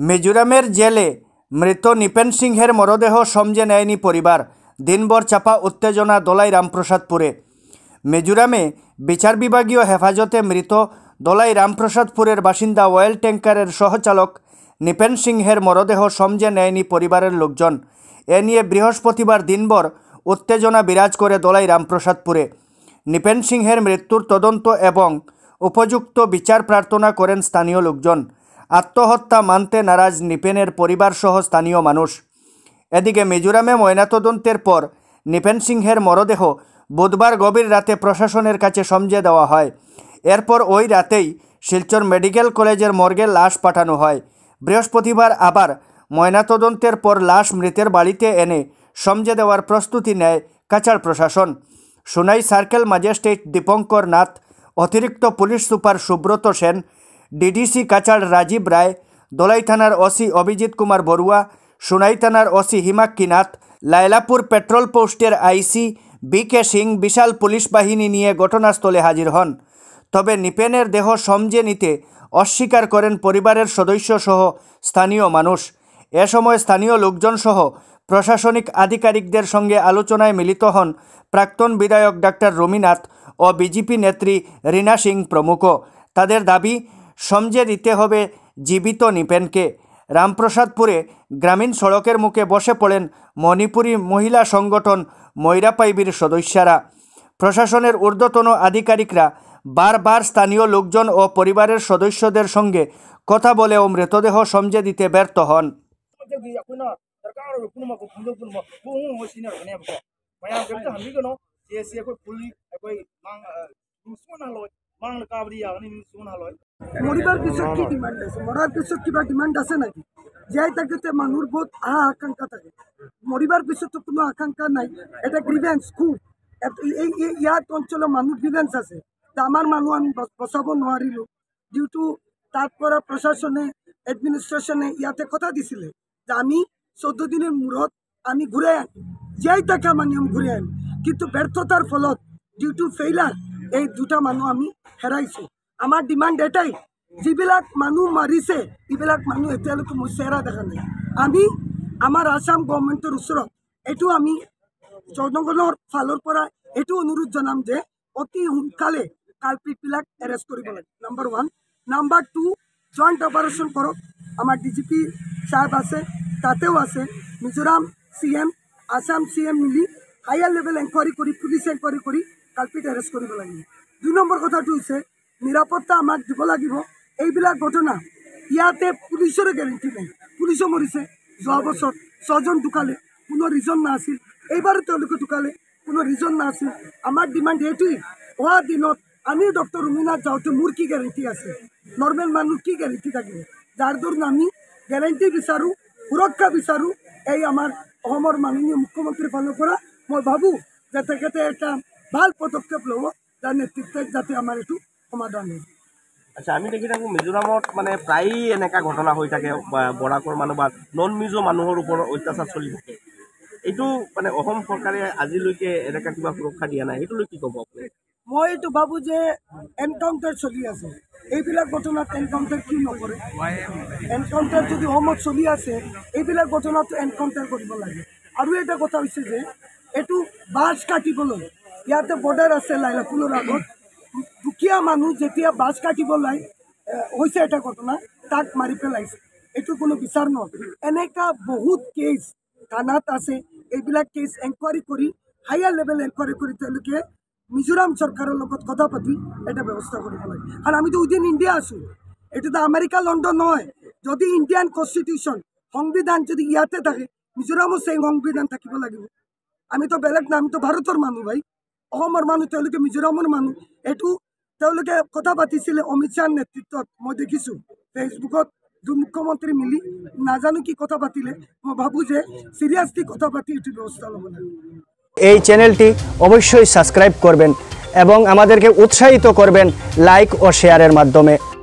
मिजोरामेर जेले मृत निपेन सिंहेर मरदेह समझे नेयनि परिवार। दिनभर चापा उत्तेजना धलाई रामप्रसादपुरे। मिजोरामे विचार विभागीय हेफाजते मृत धलाई रामप्रसादपुरेर बासिंदा अएल टैंकारेर सहचालक निपेन सिंहेर मरदेह समझे नेयनि परिवारेर लोकजन। ए निये बृहस्पतिवार दिनभर उत्तेजना बिराज करे धलाई रामप्रसादपुरे। निपेन सिंहेर मृत्युर तदन्त एवं उपयुक्त विचार प्रार्थना करेन स्थानीय लोकजन। आत्महत्या मानते नाराज निपेनेर परिवार सह स्थानीय मानुष। एदिके मिजोरामे मयनातदन्तेर पर निपेन सिंहेर मरदेह बुधवार गभीर राते प्रशासनेर काछे समझे देवा हय। एरपर ओई रातेई शिलचर मेडिकल कलेजेर मर्गे लाश पाठानो हय। बृहस्पतिवार आबार मयनातदन्तेर पर लाश मृतेर बाड़ीते एने समझे देवार प्रस्तुति नेय काछाड़ प्रशासन। सोनाई सार्केल मजिस्ट्रेट दीपंकर नाथ, अतिरिक्त police super Subrata Sen, DDC Cachar Rajiv राय, धलाई थानार ओसि अभिजित कुमार बरुआ, सोनाई थानार ओसि हिमाक्षी नाथ, लायलापुर पेट्रोल पोस्टेर आईसी बीके सिंह विशाल पुलिस बाहिनी निये घटनास्थले हाजिर हन। तबे निपेनेर देह समझे निते अस्वीकार करेन परिवारेर सदस्य सह स्थानीय मानुष। ए समय स्थानीय लोकजन सह प्रशासनिक आधिकारिकदेर संगे आलोचनाय मिलित हन प्राक्तन विधायक डाक्टर रमीनाथ और बीजेपी नेत्री रीना सिंह प्रमुख। तादेर दाबी समझे दीते होबे जीवित निपेन के। रामप्रसादपुरे ग्रामीण सड़केर मुखे बसे पड़ेन मणिपुरी महिला संगठन मयरापाइबिर सदस्यरा। प्रशासनेर ऊर्ध्वतन आधिकारिकरा बार बार स्थानीय लोकजन और परिवारेर सदस्यदेर संगे कथा बोले ओ मृतदेह समझे दीते व्यर्थ हन। মরিবার পিছত কি ডিমান্ড আছে, মরার পিছত কিবা ডিমান্ড আছে নাকি? যাই থাকতে মানুষ বহুত আকাঙ্ক্ষা থাকে, মরিবার পিছত তো কোনো আকাঙ্ক্ষা নাই। এটা গ্রিভেন্স খুব ইয়াত অঞ্চলে মানুষ গ্রিভেন্স আছে। আমার মানুষ আমি বসাবো নোৱাৰিলো ডিউ টু তারপর প্রশাসনে এডমিনিস্ট্রেশনে ইয়াতে কথা দিছিলে যে আমি 14 দিনের মূৰত আমি ঘূৰে আনি যাই থাকা মানে আমি ঘূৰে আনি, কিন্তু ব্যর্থতার ফলত ডিউ টু ফেইলার এই দুটা মানুষ আমি হেরাইছো। আমার ডিমান্ড এটাই, যেবিলাক মানুষ মারিছে এইবিলাক মানুষ এতিয়ালৈকে মোৰ চেহেৰা দেখা নাই। আমি আমাৰ আসাম গভর্নমেন্টের ওচৰত এইটো আমি জনগণৰ ফালৰ পৰা এইটো অনুৰোধ জনাম যে অতি সোনকালে কালপিটবিলাক এৰেষ্ট কৰিব লাগে, নাম্বাৰ 1। নাম্বাৰ 2, জয়েন্ট অপারেশন কৰক। আমাৰ ডিজিপি সাহেব আছে, তাতেও আছে মিজোরাম সিএম আসাম সিএম মিলি হায়াৰ লেভেল এনকোয়ারি কৰি পুলিচ এনকোয়ারি কৰি কালপিট এৰেষ্ট কৰিব লাগে। 2 নম্বৰ কথাটো হৈছে নিরাপত্তা আমাক দিব লাগিব। এইবিলাক ঘটনা ইয়াতে পুলিশের গ্যারেন্টি নাই। পুলিশও মরিছে, যোৱা বছর 6জন ঢুকালে, কোনো রিজন না আছিল। এইবারও তেওঁলোকে ঢুকালে, কোনো রিজন না আছিল। আমার ডিমান্ড এইটোই, অহা দিনত আমি ডক্টর রুমিনাথ যাওঁতে মোৰ কি গ্যারেন্টি আছে? নর্মেল মানুষ কি গ্যারেন্টি থাকিব? যার দূর আমি গ্যারেন্টি বিচাৰোঁ, সুরক্ষা বিচাৰোঁ। এই আমার অসমৰ মাননীয় মুখ্যমন্ত্ৰীৰ ফালৰ পৰা মই ভাবোঁ যে তেখেতে এটা ভাল পদক্ষেপ ল'ব, যাৰ নেতৃত্বত যাতে আমাৰ এইটো সমাধান হয়। আচ্ছা, আমি দেখি থাকো মিজোরামত মানে প্রায় এনেকা ঘটনা হয়ে থাকে, বরাকর মানুষ বা নন মিজো মানুষের উপর অত্যাচার চলি থাকে। এই মানে সরকারে আজিলৈকে এনেকা কিবা সুরক্ষা দিয়া নাই, এইটো লৈ কি কব আপনি? মই এইটো ভাবো যে এনকাউন্টার চলি আছে। এইবিলাক ঘটনাত এনকাউন্টার কি নকৰে? এনকাউন্টার যদি অসমত চলি আছে, এইবিলাক ঘটনাত এনকাউন্টার কৰিব লাগে। আৰু এটা কথা হৈছে যে এইটো বাছ কাটিবলৈ ইয়াতে বৰ্ডাৰ আছে লাইলাপুলৰ আগত, দুখীয়া মানুষ যেতিয়া বাছ কাটিবলৈ হৈছে এটা ঘটনা তাক মাৰি পেলাইছে, এইটো কোনো বিচাৰ নহয়। এনেকা বহুত কেস থানাত আছে, এইবিলাক কেস এনকোয়ারি কৰি হায়াৰ লেভেল এনকোয়ারি কৰি তেওঁলোকে মিজোরাম চৰকাৰৰ লগত কথা পাতি এটা ব্যৱস্থা কৰিব লাগে। আৰু আমিতো উইদিন ইণ্ডিয়া আছোঁ, এইটোতো আমেৰিকা লণ্ডন নহয়। যদি ইণ্ডিয়ান কনষ্টিটিউশ্যন সংবিধান যদি ইয়াতে থাকে, মিজোৰামো সেই সংবিধান থাকিব লাগিব। আমিতো বেলেগ না, আমিতো ভাৰতৰ মানুহ ভাই, অসমৰ মানুহ, তেওঁলোকে মিজোৰামৰ মানুহ। এইটো তেওঁলোকে কথা পাতিছিলে অমিত শ্বাহৰ নেতৃত্বত, মই দেখিছোঁ ফেচবুকত মুখ্যমন্ত্ৰী মিলি নাজানো কি কথা পাতিলে। মই ভাবোঁ যে সিরিয়াসলি কথা পাতি এইটো ব্যৱস্থা ল'ব লাগে। এই চ্যানেলটি অবশ্যই সাবস্ক্রাইব করবেন এবং আমাদেরকে উৎসাহিত করবেন লাইক ও শেয়ারের মাধ্যমে।